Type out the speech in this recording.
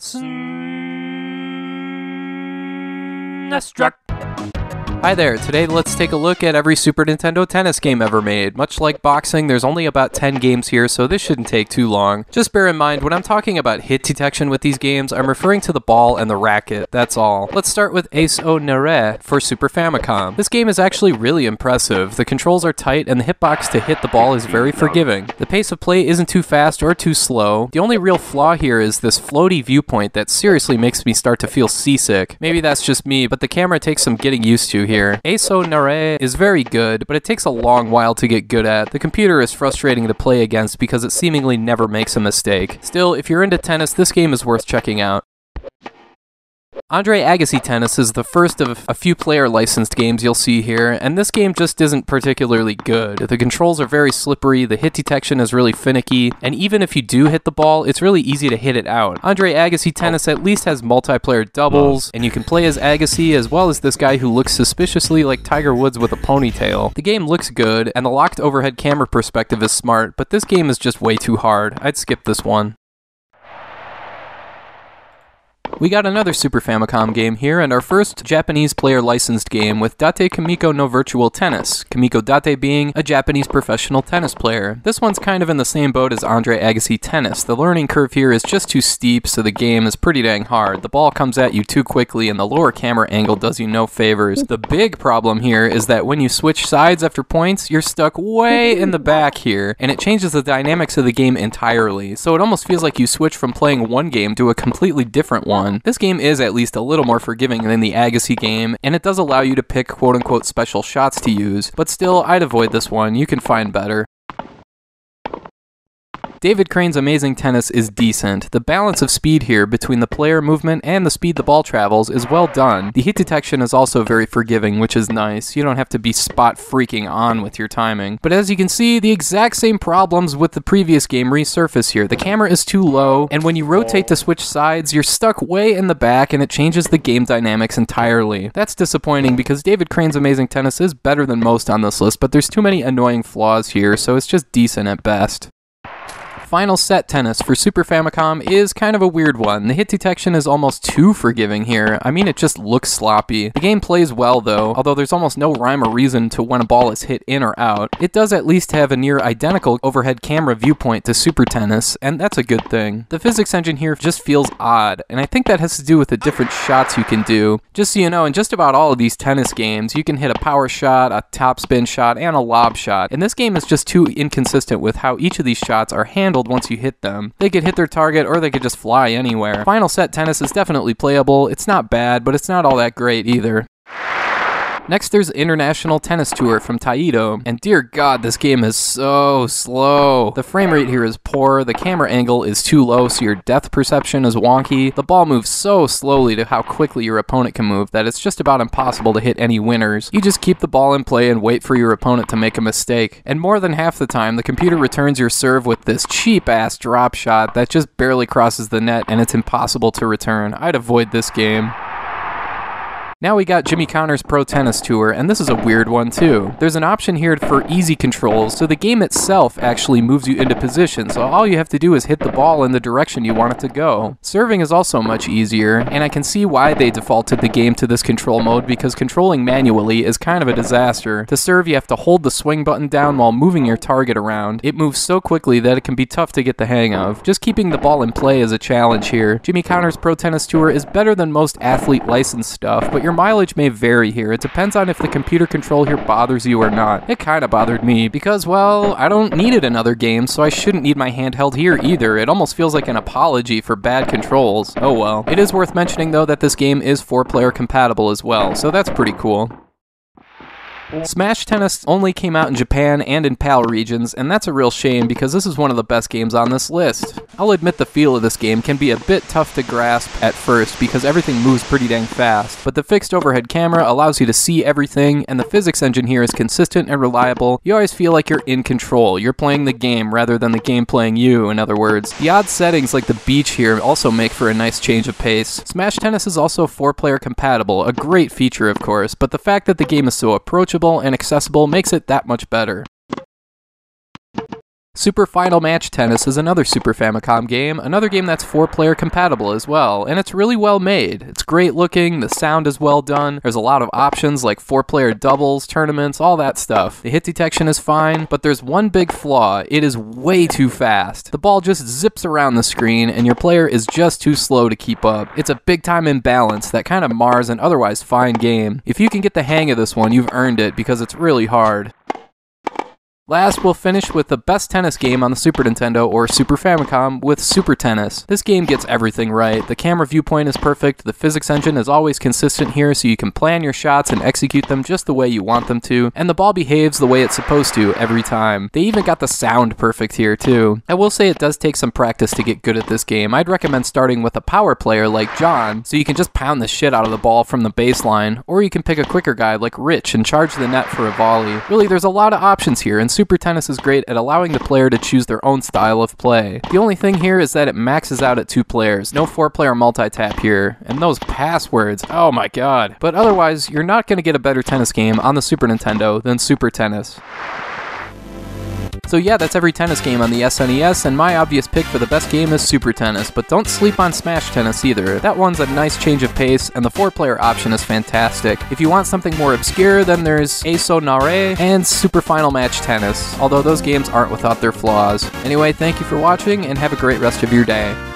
Snustruck. Hi there, today let's take a look at every Super Nintendo tennis game ever made. Much like boxing, there's only about 10 games here, so this shouldn't take too long. Just bear in mind, when I'm talking about hit detection with these games, I'm referring to the ball and the racket, that's all. Let's start with Ace o Nerae for Super Famicom. This game is actually really impressive. The controls are tight and the hitbox to hit the ball is very forgiving. The pace of play isn't too fast or too slow. The only real flaw here is this floaty viewpoint that seriously makes me start to feel seasick. Maybe that's just me, but the camera takes some getting used to here. Ace o Nerae is very good, but it takes a long while to get good at. The computer is frustrating to play against because it seemingly never makes a mistake. Still, if you're into tennis, this game is worth checking out. Andre Agassi Tennis is the first of a few player licensed games you'll see here, and this game just isn't particularly good. The controls are very slippery, the hit detection is really finicky, and even if you do hit the ball, it's really easy to hit it out. Andre Agassi Tennis at least has multiplayer doubles, and you can play as Agassi as well as this guy who looks suspiciously like Tiger Woods with a ponytail. The game looks good, and the locked overhead camera perspective is smart, but this game is just way too hard. I'd skip this one. We got another Super Famicom game here, and our first Japanese player licensed game with Date Kimiko no Virtual Tennis, Kimiko Date being a Japanese professional tennis player. This one's kind of in the same boat as Andre Agassi Tennis. The learning curve here is just too steep, so the game is pretty dang hard. The ball comes at you too quickly, and the lower camera angle does you no favors. The big problem here is that when you switch sides after points, you're stuck way in the back here, and it changes the dynamics of the game entirely. So it almost feels like you switch from playing one game to a completely different one. This game is at least a little more forgiving than the Agassi game, and it does allow you to pick quote-unquote special shots to use, but still, I'd avoid this one. You can find better. David Crane's Amazing Tennis is decent. The balance of speed here between the player movement and the speed the ball travels is well done. The hit detection is also very forgiving, which is nice. You don't have to be spot freaking on with your timing. But as you can see, the exact same problems with the previous game resurface here. The camera is too low, and when you rotate to switch sides, you're stuck way in the back and it changes the game dynamics entirely. That's disappointing because David Crane's Amazing Tennis is better than most on this list, but there's too many annoying flaws here, so it's just decent at best. Final Set Tennis for Super Famicom is kind of a weird one. The hit detection is almost too forgiving here. I mean, it just looks sloppy. The game plays well though, although there's almost no rhyme or reason to when a ball is hit in or out. It does at least have a near identical overhead camera viewpoint to Super Tennis, and that's a good thing. The physics engine here just feels odd, and I think that has to do with the different shots you can do. Just so you know, in just about all of these tennis games, you can hit a power shot, a topspin shot, and a lob shot, and this game is just too inconsistent with how each of these shots are handled once you hit them. They could hit their target or they could just fly anywhere. Final Set Tennis is definitely playable. It's not bad, but it's not all that great either. Next, there's International Tennis Tour from Taito, and dear god, this game is so slow. The frame rate here is poor, the camera angle is too low so your depth perception is wonky, the ball moves so slowly to how quickly your opponent can move that it's just about impossible to hit any winners. You just keep the ball in play and wait for your opponent to make a mistake, and more than half the time, the computer returns your serve with this cheap-ass drop shot that just barely crosses the net and it's impossible to return. I'd avoid this game. Now we got Jimmy Connors Pro Tennis Tour, and this is a weird one too. There's an option here for easy controls, so the game itself actually moves you into position, so all you have to do is hit the ball in the direction you want it to go. Serving is also much easier, and I can see why they defaulted the game to this control mode because controlling manually is kind of a disaster. To serve, you have to hold the swing button down while moving your target around. It moves so quickly that it can be tough to get the hang of. Just keeping the ball in play is a challenge here. Jimmy Connors Pro Tennis Tour is better than most athlete licensed stuff, but your mileage may vary here. It depends on if the computer control here bothers you or not. It kinda bothered me because, well, I don't need it in other games, so I shouldn't need my handheld here either. It almost feels like an apology for bad controls. Oh well. It is worth mentioning though that this game is 4-player compatible as well, so that's pretty cool. Smash Tennis only came out in Japan and in PAL regions, and that's a real shame because this is one of the best games on this list. I'll admit the feel of this game can be a bit tough to grasp at first because everything moves pretty dang fast, but the fixed overhead camera allows you to see everything, and the physics engine here is consistent and reliable. You always feel like you're in control. You're playing the game rather than the game playing you, in other words. The odd settings like the beach here also make for a nice change of pace. Smash Tennis is also 4-player compatible, a great feature of course, but the fact that the game is so approachable and accessible makes it that much better. Super Final Match Tennis is another Super Famicom game, another game that's 4-player compatible as well, and it's really well made. It's great looking, the sound is well done, there's a lot of options like 4-player doubles, tournaments, all that stuff. The hit detection is fine, but there's one big flaw, it is way too fast. The ball just zips around the screen and your player is just too slow to keep up. It's a big time imbalance that kind of mars an otherwise fine game. If you can get the hang of this one, you've earned it because it's really hard. Last, we'll finish with the best tennis game on the Super Nintendo or Super Famicom with Super Tennis. This game gets everything right. The camera viewpoint is perfect, the physics engine is always consistent here so you can plan your shots and execute them just the way you want them to, and the ball behaves the way it's supposed to every time. They even got the sound perfect here too. I will say it does take some practice to get good at this game. I'd recommend starting with a power player like John so you can just pound the shit out of the ball from the baseline, or you can pick a quicker guy like Rich and charge the net for a volley. Really, there's a lot of options here, and Super Tennis is great at allowing the player to choose their own style of play. The only thing here is that it maxes out at 2 players. No 4-player multi-tap here. And those passwords, oh my god. But otherwise, you're not going to get a better tennis game on the Super Nintendo than Super Tennis. So yeah, that's every tennis game on the SNES, and my obvious pick for the best game is Super Tennis, but don't sleep on Smash Tennis either. That one's a nice change of pace, and the 4-player option is fantastic. If you want something more obscure, then there's Ace o Nerae and Super Final Match Tennis, although those games aren't without their flaws. Anyway, thank you for watching, and have a great rest of your day.